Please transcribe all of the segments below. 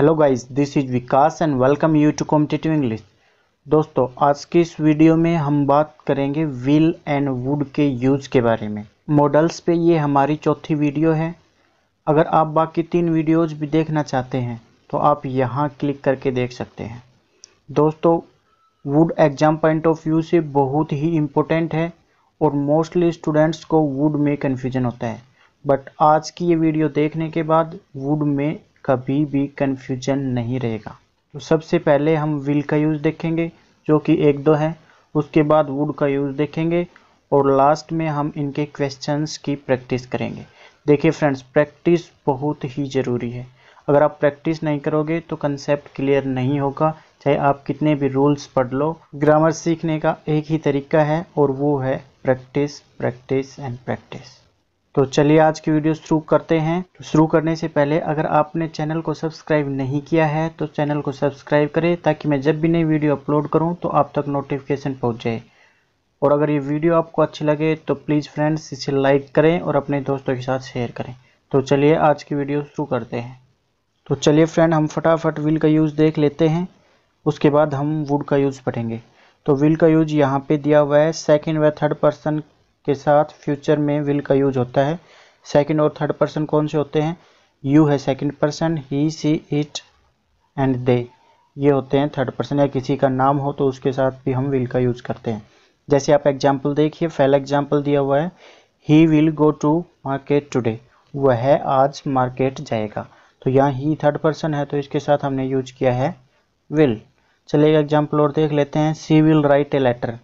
Hello guys, this is Vikas and welcome you to competitive English. दोस्तों, आज की इस वीडियो में हम बात करेंगे विल एंड वुड के यूज के बारे में मॉडल्स पे। ये हमारी चौथी वीडियो है। अगर आप बाकी तीन वीडियोज भी देखना चाहते हैं तो आप यहाँ क्लिक करके देख सकते हैं। दोस्तों, would exam point of view से बहुत ही इम्पोर्टेंट है और मोस्टली स्टूडेंट्स को वुड में कन्फ्यूजन होता है, बट आज की ये वीडियो देखने के बाद वुड में कभी भी कन्फ्यूजन नहीं रहेगा। तो सबसे पहले हम विल का यूज़ देखेंगे, जो कि एक दो है। उसके बाद वुड का यूज़ देखेंगे और लास्ट में हम इनके क्वेश्चंस की प्रैक्टिस करेंगे। देखिए फ्रेंड्स, प्रैक्टिस बहुत ही ज़रूरी है। अगर आप प्रैक्टिस नहीं करोगे तो कंसेप्ट क्लियर नहीं होगा, चाहे आप कितने भी रूल्स पढ़ लो। ग्रामर सीखने का एक ही तरीका है और वो है प्रैक्टिस, प्रैक्टिस एंड प्रैक्टिस। तो चलिए आज की वीडियो शुरू करते हैं। तो शुरू करने से पहले अगर आपने चैनल को सब्सक्राइब नहीं किया है तो चैनल को सब्सक्राइब करें, ताकि मैं जब भी नई वीडियो अपलोड करूं तो आप तक नोटिफिकेशन पहुंच जाए। और अगर ये वीडियो आपको अच्छी लगे तो प्लीज़ फ्रेंड्स इसे लाइक करें और अपने दोस्तों के साथ शेयर करें। तो चलिए आज की वीडियो शुरू करते हैं। तो चलिए फ्रेंड, हम फटाफट विल का यूज़ देख लेते हैं, उसके बाद हम वुड का यूज़ पढ़ेंगे। तो विल का यूज़ यहाँ पर दिया हुआ है, सेकेंड व थर्ड पर्सन के साथ फ्यूचर में विल का यूज होता है। सेकंड और थर्ड पर्सन कौन से होते हैं? यू है second person, he, she, it and they, ये होते हैं थर्ड पर्सन। या किसी का नाम हो तो उसके साथ भी हम विल का यूज करते हैं। जैसे आप एग्जांपल देखिए, पहला एग्जांपल दिया हुआ है, he will go to market today, वह आज मार्केट जाएगा। तो यहाँ ही थर्ड पर्सन है तो इसके साथ हमने यूज किया है विल। चलिए एग्जाम्पल और देख लेते हैं, she will write a letter,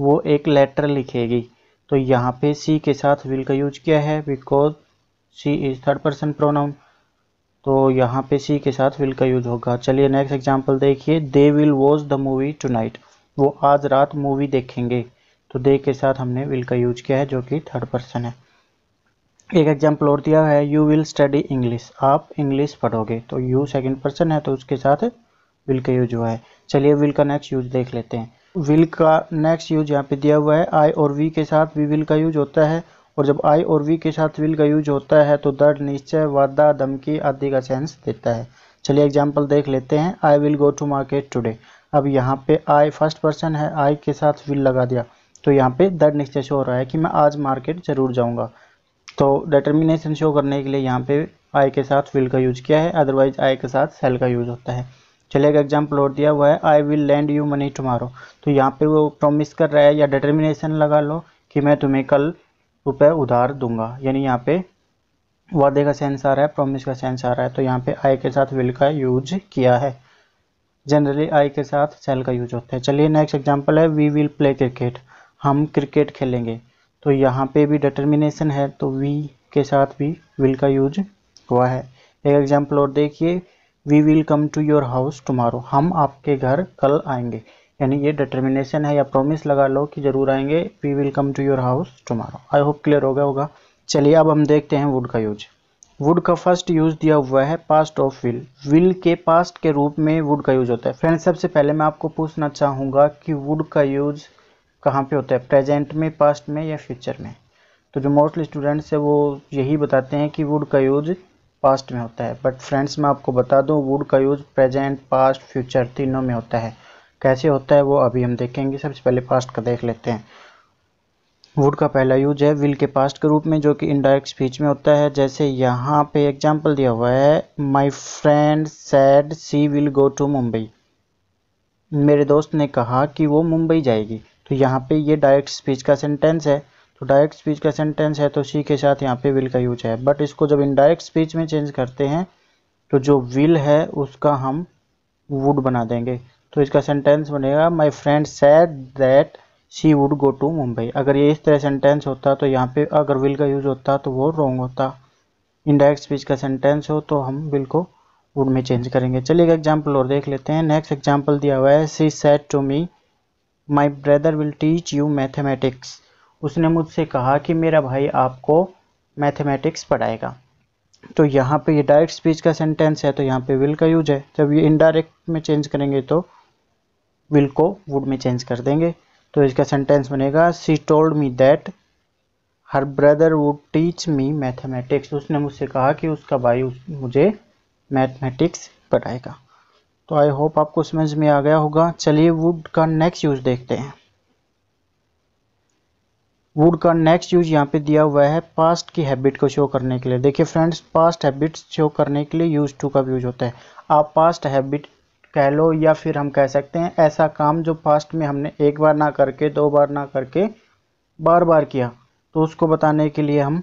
वो एक लेटर लिखेगी। तो यहाँ पे सी के साथ विल का यूज किया है, because she is third person pronoun, तो यहाँ पे सी के साथ विल का यूज होगा। चलिए नेक्स्ट एग्जांपल देखिए, they will watch the movie tonight, वो आज रात मूवी देखेंगे। तो दे के साथ हमने विल का यूज किया है, जो कि थर्ड पर्सन है। एक एग्जांपल और दिया है, यू विल स्टडी इंग्लिश, आप इंग्लिश पढ़ोगे। तो यू सेकेंड पर्सन है तो उसके साथ विल का यूज हुआ है। चलिए विल का नेक्स्ट यूज देख लेते हैं। विल का नेक्स्ट यूज यहाँ पे दिया हुआ है, आई और वी के साथ भी विल का यूज होता है। और जब आई और वी के साथ विल का यूज होता है तो दृढ़ निश्चय, वादा, धमकी आदि का सेंस देता है। चलिए एग्जांपल देख लेते हैं, I will go to market today. अब यहाँ पे आई फर्स्ट पर्सन है, आई के साथ विल लगा दिया, तो यहाँ पे दृढ़ निश्चय शो हो रहा है कि मैं आज मार्केट जरूर जाऊँगा। तो डिटर्मिनेशन शो करने के लिए यहाँ पे आई के साथ विल का यूज किया है, अदरवाइज आई के साथ सेल का यूज होता है। चलिए एक एग्जाम्पल और दिया हुआ है, I will lend you money tomorrow, तो यहाँ पे वो प्रॉमिस कर रहा है या डिटर्मिनेशन लगा लो कि मैं तुम्हें कल रुपए उधार दूंगा, यानी यहाँ पे वादे का सेंस आ रहा है, प्रॉमिस का सेंस आ रहा है। तो यहाँ पे आई के साथ विल का यूज किया है। जनरली आई के साथ सेल का यूज होता है। चलिए नेक्स्ट एग्जाम्पल है, वी विल प्ले क्रिकेट, हम क्रिकेट खेलेंगे। तो यहाँ पे भी डिटर्मिनेशन है तो वी के साथ भी विल का यूज हुआ है। एक एग्जाम्पल और देखिए, we will come to your house tomorrow, हम आपके घर कल आएंगे, यानी ये डिटर्मिनेशन है या प्रॉमिस लगा लो कि जरूर आएंगे। We will come to your house tomorrow. I hope clear हो गया होगा। चलिए अब हम देखते हैं वुड का यूज। वुड का फर्स्ट यूज दिया हुआ है पास्ट ऑफ विल, विल के पास्ट के रूप में वुड का यूज होता है। फ्रेंड्स, सबसे पहले मैं आपको पूछना चाहूँगा कि वुड का यूज कहाँ पे होता है, प्रेजेंट में, पास्ट में या फ्यूचर में? तो जो मोस्टली स्टूडेंट्स है वो यही बताते हैं कि वुड का यूज पास्ट में होता है, बट फ्रेंड्स मैं आपको बता दूं, वुड का यूज़ प्रेजेंट, पास्ट, फ्यूचर तीनों में होता है। कैसे होता है वो अभी हम देखेंगे। सबसे पहले पास्ट का देख लेते हैं। वुड का पहला यूज है विल के पास्ट के रूप में, जो कि इनडायरेक्ट स्पीच में होता है। जैसे यहाँ पे एग्जांपल दिया हुआ है, my friend said she will go to Mumbai, मेरे दोस्त ने कहा कि वो मुंबई जाएगी। तो यहाँ पे ये डायरेक्ट स्पीच का सेंटेंस है, तो डायरेक्ट स्पीच का सेंटेंस है तो सी के साथ यहाँ पे विल का यूज है। बट इसको जब इनडायरेक्ट स्पीच में चेंज करते हैं तो जो विल है उसका हम वुड बना देंगे। तो इसका सेंटेंस बनेगा, my friend said that she would go to Mumbai. अगर ये इस तरह सेंटेंस होता तो यहाँ पे अगर विल का यूज होता तो वो रॉन्ग होता। इनडायरेक्ट स्पीच का सेंटेंस हो तो हम विल को वुड में चेंज करेंगे। चलिए एक एग्जाम्पल और देख लेते हैं। नेक्स्ट एग्जाम्पल दिया हुआ है, she said to me my brother will teach you mathematics, उसने मुझसे कहा कि मेरा भाई आपको मैथमेटिक्स पढ़ाएगा। तो यहाँ पे ये डायरेक्ट स्पीच का सेंटेंस है तो यहाँ पे विल का यूज है। जब ये इनडायरेक्ट में चेंज करेंगे तो विल को वुड में चेंज कर देंगे। तो इसका सेंटेंस बनेगा, she told me that her brother would teach me mathematics, उसने मुझसे कहा कि उसका भाई मुझे मैथमेटिक्स पढ़ाएगा। तो आई होप आपको समझ में आ गया होगा। चलिए वुड का नेक्स्ट यूज देखते हैं। वुड का नेक्स्ट यूज यहाँ पे दिया हुआ है पास्ट की हैबिट को शो करने के लिए। देखिए फ्रेंड्स, पास्ट हैबिट्स शो करने के लिए यूज टू का यूज होता है। आप पास्ट हैबिट कह लो या फिर हम कह सकते हैं ऐसा काम जो पास्ट में हमने एक बार ना करके, दो बार ना करके, बार बार किया, तो उसको बताने के लिए हम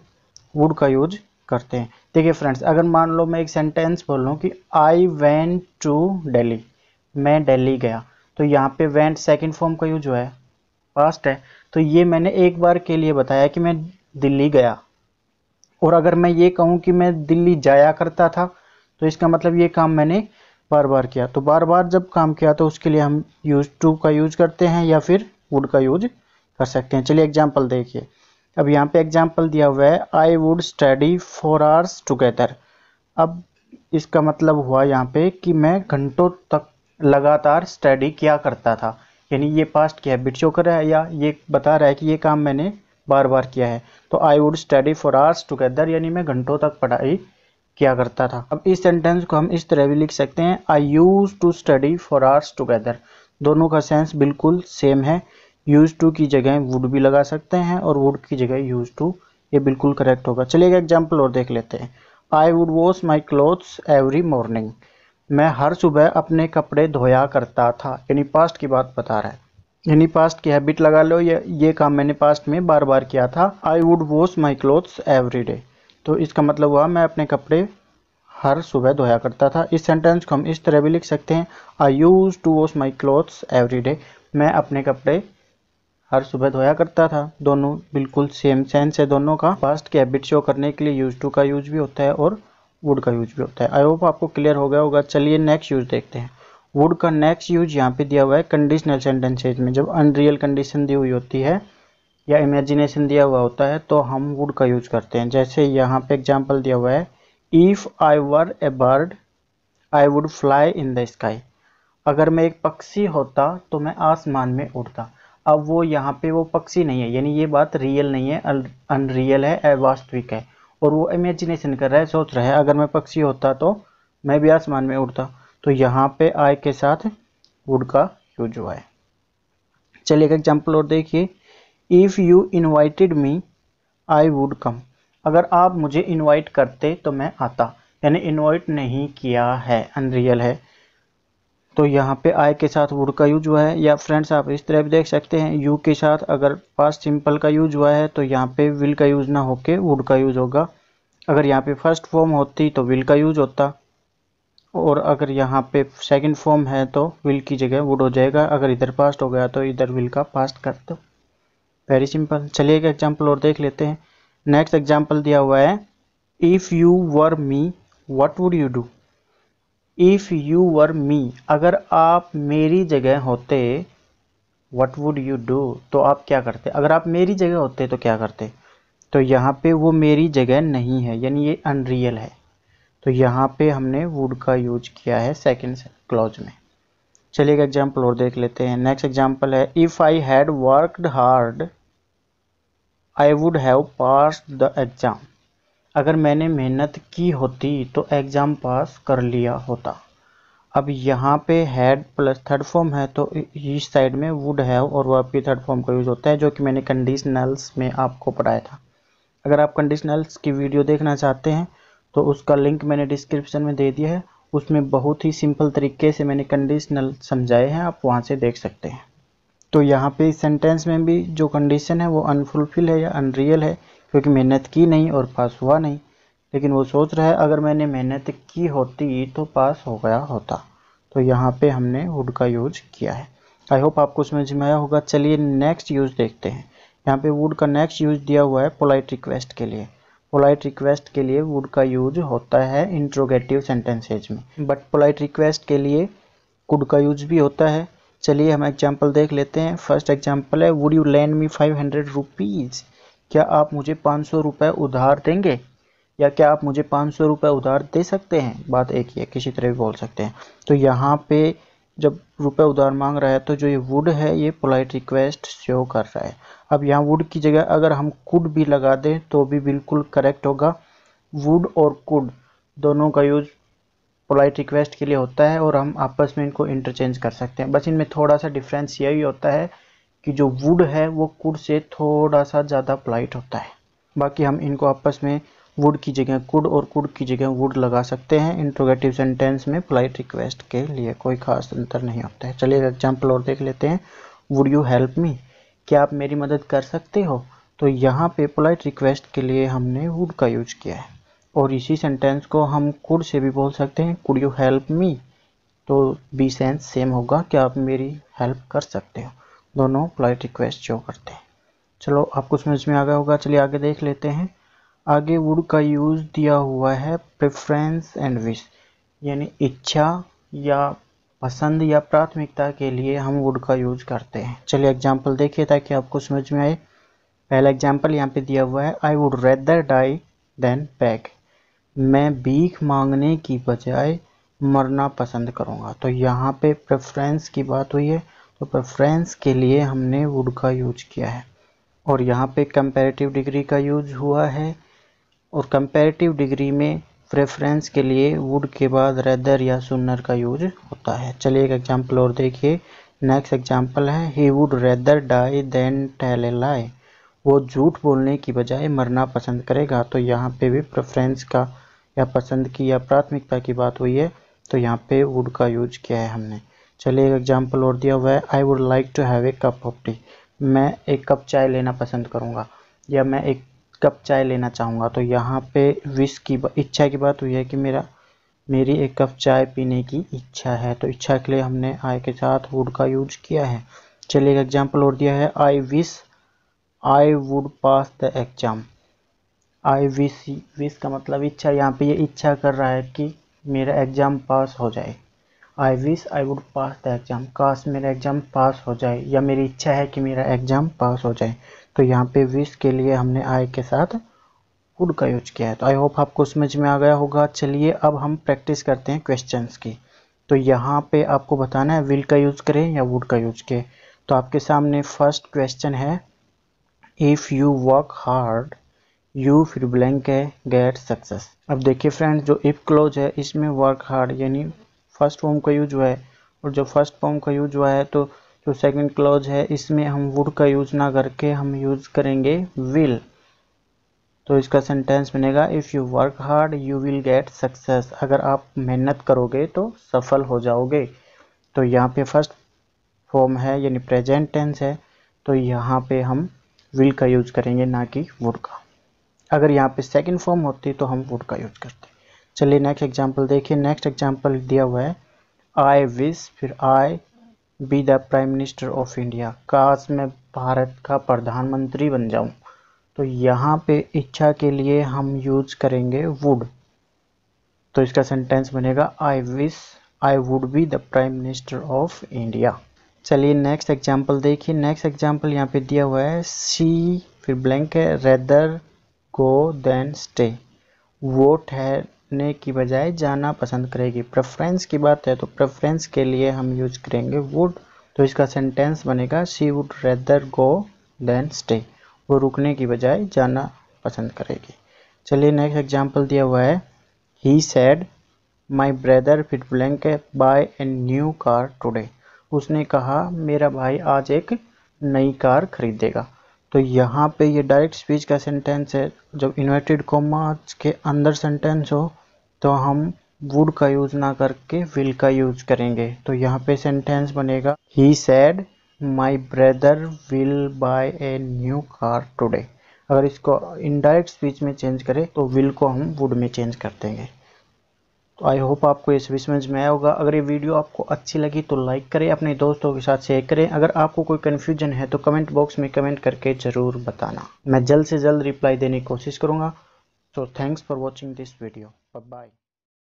वुड का यूज करते हैं। देखिए फ्रेंड्स, अगर मान लो मैं एक सेंटेंस बोल रहा हूँ कि आई वेंट टू दिल्ली, मैं दिल्ली गया, तो यहाँ पे वेंट सेकंड फॉर्म का यूज हुआ है, पास्ट है। तो ये मैंने एक बार के लिए बताया कि मैं दिल्ली गया, और अगर मैं ये कहूँ कि मैं दिल्ली जाया करता था, तो इसका मतलब ये काम मैंने बार बार किया। तो बार बार जब काम किया तो उसके लिए हम यूज टू का यूज करते हैं या फिर वुड का यूज कर सकते हैं। चलिए एग्जाम्पल देखिए। अब यहाँ पे एग्जाम्पल दिया हुआ है I would study 4 hours together. अब इसका मतलब हुआ यहाँ पे कि मैं घंटों तक लगातार स्टडी किया करता था, यानी ये पास्ट की हैबिट शो कर रहा है या ये बता रहा है कि ये काम मैंने बार बार किया है। तो I would study 4 hours together, यानी मैं घंटों तक पढ़ाई किया करता था। अब इस सेंटेंस को हम इस तरह भी लिख सकते हैं I use to study 4 hours together. दोनों का सेंस बिल्कुल सेम है। यूज टू की जगह वुड भी लगा सकते हैं और वुड की जगह यूज टू, ये बिल्कुल करेक्ट होगा। चलिए एक एग्जाम्पल और देख लेते हैं। I would wash my clothes every morning, मैं हर सुबह अपने कपड़े धोया करता था, यानी पास्ट की बात बता रहा है, यानी पास्ट की हैबिट लगा लो, ये काम मैंने पास्ट में बार बार किया था। I would wash my clothes every day, तो इसका मतलब हुआ मैं अपने कपड़े हर सुबह धोया करता था। इस सेंटेंस को हम इस तरह भी लिख सकते हैं I use to wash my clothes every day, मैं अपने कपड़े हर सुबह धोया करता था। दोनों बिल्कुल सेम सेंस है दोनों का। पास्ट की हैबिट शो करने के लिए यूज टू का यूज भी होता है और वुड का यूज भी होता है। आई होप आपको क्लियर हो गया होगा। चलिए नेक्स्ट यूज देखते हैं। वुड का नेक्स्ट यूज यहाँ पे दिया हुआ है कंडीशनल सेंटेंसेज में। जब अनरियल कंडीशन दी हुई होती है या इमेजिनेशन दिया हुआ होता है तो हम वुड का यूज करते हैं। जैसे यहाँ पे एग्जाम्पल दिया हुआ है if I were a bird I would fly in the sky, अगर मैं एक पक्षी होता तो मैं आसमान में उड़ता। अब वो यहाँ पे वो पक्षी नहीं है, यानी ये बात रियल नहीं है, अनरियल है, अवास्तविक है, और वो इमेजिनेशन कर रहा है, सोच रहा है अगर मैं पक्षी होता तो मैं भी आसमान में उड़ता। तो यहाँ पे आई के साथ वुड का यूज हुआ है। चलिए एक एग्जाम्पल और देखिए if you invited me I would come, अगर आप मुझे इन्वाइट करते तो मैं आता, यानी इन्वाइट नहीं किया है, अनरियल है, तो यहाँ पे आई के साथ वुड का यूज हुआ है। या फ्रेंड्स आप इस तरह भी देख सकते हैं यू के साथ अगर पास्ट सिंपल का यूज हुआ है तो यहाँ पे विल का यूज ना होके वुड का यूज होगा। अगर यहाँ पे फर्स्ट फॉर्म होती तो विल का यूज होता, और अगर यहाँ पे सेकंड फॉर्म है तो विल की जगह वुड हो जाएगा। अगर इधर पास्ट हो गया तो इधर विल का पास्ट कर दो। Very simple. चलिए एक एग्जाम्पल और देख लेते हैं। नेक्स्ट एग्जाम्पल दिया हुआ है if you were me what would you do. If you were me, अगर आप मेरी जगह होते व्हाट वुड यू डू, तो आप क्या करते। अगर आप मेरी जगह होते तो क्या करते, तो यहाँ पे वो मेरी जगह नहीं है, यानी ये अनरियल है। तो यहाँ पे हमने वुड का यूज किया है सेकंड क्लॉज में। चलिए एक एग्जाम्पल और देख लेते हैं। नेक्स्ट एग्जाम्पल है if I had worked hard I would have passed the exam, अगर मैंने मेहनत की होती तो एग्ज़ाम पास कर लिया होता। अब यहाँ पे हैड प्लस थर्ड फॉर्म है तो इस साइड में वुड हैव और वर्ब की थर्ड फॉर्म का यूज़ होता है, जो कि मैंने कंडीशनल्स में आपको पढ़ाया था। अगर आप कंडीशनल्स की वीडियो देखना चाहते हैं तो उसका लिंक मैंने डिस्क्रिप्शन में दे दिया है, उसमें बहुत ही सिंपल तरीके से मैंने कंडीशनल समझाए हैं, आप वहाँ से देख सकते हैं। तो यहाँ पे इस सेंटेंस में भी जो कंडीशन है वो अनफुलफिल है या अनरियल है, क्योंकि मेहनत की नहीं और पास हुआ नहीं, लेकिन वो सोच रहा है अगर मैंने मेहनत की होती तो पास हो गया होता। तो यहाँ पे हमने वुड का यूज किया है। आई होप आपको समझ में आया होगा। चलिए नेक्स्ट यूज देखते हैं। यहाँ पे वुड का नेक्स्ट यूज दिया हुआ है पोलाइट रिक्वेस्ट के लिए। पोलाइट रिक्वेस्ट के लिए वुड का यूज होता है इंट्रोगेटिव सेंटेंसेज में, बट पोलाइट रिक्वेस्ट के लिए कुड का यूज भी होता है। चलिए हम एग्जाम्पल देख लेते हैं। फर्स्ट एग्जाम्पल है would you lend me 500 rupees, क्या आप मुझे 500 रुपये उधार देंगे, या क्या आप मुझे 500 रुपये उधार दे सकते हैं। बात एक ही है, किसी तरह भी बोल सकते हैं। तो यहाँ पे जब रुपये उधार मांग रहा है तो जो ये वुड है ये पोलाइट रिक्वेस्ट शो कर रहा है। अब यहाँ वुड की जगह अगर हम कुड भी लगा दें तो भी बिल्कुल करेक्ट होगा। वुड और कुड दोनों का यूज पोलाइट रिक्वेस्ट के लिए होता है और हम आपस में इनको इंटरचेंज कर सकते हैं। बस इनमें थोड़ा सा डिफरेंस यही होता है कि जो वुड है वो कुड से थोड़ा सा ज़्यादा पोलाइट होता है। बाकी हम इनको आपस में वुड की जगह कुड और कुड की जगह वुड लगा सकते हैं। इंट्रोगेटिव सेंटेंस में पोलाइट रिक्वेस्ट के लिए कोई खास अंतर नहीं होता है। चलिए एग्जाम्पल और देख लेते हैं। वुड यू हेल्प मी, क्या आप मेरी मदद कर सकते हो। तो यहाँ पे पोलाइट रिक्वेस्ट के लिए हमने वुड का यूज किया है और इसी सेंटेंस को हम कुड से भी बोल सकते हैं। कुड यू हेल्प मी, तो बी सेंस सेम होगा, क्या आप मेरी हेल्प कर सकते हो। दोनों पोलाइट रिक्वेस्ट शो करते हैं। चलो आपको समझ में आ गया होगा। चलिए आगे देख लेते हैं। आगे वुड का यूज़ दिया हुआ है प्रेफरेंस एंड विश, यानी इच्छा या पसंद या प्राथमिकता के लिए हम वुड का यूज करते हैं। चलिए एग्जाम्पल देखिए ताकि आपको समझ में आए। पहला एग्जाम्पल यहाँ पे दिया हुआ है, I would rather die than beg, मैं भीख मांगने की बजाय मरना पसंद करूँगा। तो यहाँ पे प्रेफरेंस की बात हुई है, तो प्रेफरेंस के लिए हमने वुड का यूज किया है। और यहाँ पे कंपैरेटिव डिग्री का यूज हुआ है और कंपैरेटिव डिग्री में प्रेफरेंस के लिए वुड के बाद रेदर या सुनर का यूज होता है। चलिए एक एग्जाम्पल और देखिए। नेक्स्ट एग्जाम्पल है, he would rather die than tell a lie, वो झूठ बोलने की बजाय मरना पसंद करेगा। तो यहाँ पे भी प्रेफरेंस का या पसंद की या प्राथमिकता की बात हुई है, तो यहाँ पे वुड का यूज किया है हमने। चलिए एक एग्जाम्पल और दिया हुआ है, I would like to have a cup of tea, मैं एक कप चाय लेना पसंद करूँगा या मैं एक कप चाय लेना चाहूँगा। तो यहाँ पे विश की इच्छा की बात हुई है कि मेरी एक कप चाय पीने की इच्छा है। तो इच्छा के लिए हमने आई के साथ वुड का यूज किया है। चलिए एक एग्जाम्पल और दिया है, I wish I would pass the exam, I wish, wish का मतलब इच्छा, यहाँ पे ये इच्छा कर रहा है कि मेरा एग्ज़ाम पास हो जाए। I wish I would pass the exam, काश मेरा एग्ज़ाम पास हो जाए या मेरी इच्छा है कि मेरा एग्ज़ाम पास हो जाए। तो यहाँ पे विश के लिए हमने आई के साथ वुड का यूज किया है। तो आई होप आपको समझ में आ गया होगा। चलिए अब हम प्रैक्टिस करते हैं क्वेश्चंस की। तो यहाँ पे आपको बताना है विल का यूज़ करें या वुड का यूज करें। तो आपके सामने फर्स्ट क्वेश्चन है, if you work hard you फिर ब्लैंक है गेट सक्सेस। अब देखिए फ्रेंड्स, जो इफ क्लोज है इसमें वर्क हार्ड यानी फर्स्ट फॉर्म का यूज हुआ है और जो फर्स्ट फॉर्म का यूज हुआ है तो जो सेकंड क्लोज है इसमें हम वुड का यूज ना करके हम यूज करेंगे विल। तो इसका सेंटेंस बनेगा, if you work hard you will get success, अगर आप मेहनत करोगे तो सफल हो जाओगे। तो यहाँ पे फर्स्ट फॉर्म है यानी प्रेजेंट टेंस है, तो यहाँ पे हम विल का यूज करेंगे ना कि वुड का। अगर यहाँ पे सेकंड फॉर्म होती तो हम वुड का यूज करते। चलिए नेक्स्ट एग्जांपल देखिए। नेक्स्ट एग्जांपल दिया हुआ है, आई विश फिर I be the prime minister of India, काश मैं भारत का प्रधानमंत्री बन जाऊँ। तो यहाँ पे इच्छा के लिए हम यूज करेंगे वुड। तो इसका सेंटेंस बनेगा, I wish I would be the prime minister of India. चलिए नेक्स्ट एग्जाम्पल देखिए। नेक्स्ट एग्जाम्पल यहाँ पे दिया हुआ है, सी फिर ब्लैंक है रेदर गो देन स्टे, वो ठहरने की बजाय जाना पसंद करेगी। प्रेफरेंस की बात है तो प्रेफरेंस के लिए हम यूज करेंगे वुड। तो इसका सेंटेंस बनेगा, she would rather go than stay, वो रुकने की बजाय जाना पसंद करेगी। चलिए नेक्स्ट एग्जाम्पल दिया हुआ है, ही सेड माई ब्रदर फिर ब्लैंक है buy a new car today, उसने कहा मेरा भाई आज एक नई कार खरीदेगा। तो यहाँ पे ये डायरेक्ट स्पीच का सेंटेंस है, जब इन्वर्टेड कॉमास के अंदर सेंटेंस हो तो हम वुड का यूज ना करके विल का यूज करेंगे। तो यहाँ पे सेंटेंस बनेगा, he said my brother will buy a new car today. अगर इसको इनडायरेक्ट स्पीच में चेंज करें तो विल को हम वुड में चेंज कर देंगे। तो आई होप आपको ये सभी समझ में आया होगा। अगर ये वीडियो आपको अच्छी लगी तो लाइक करें, अपने दोस्तों के साथ शेयर करें। अगर आपको कोई कन्फ्यूजन है तो कमेंट बॉक्स में कमेंट करके ज़रूर बताना, मैं जल्द से जल्द रिप्लाई देने की कोशिश करूँगा। So thanks for watching this video, bye bye.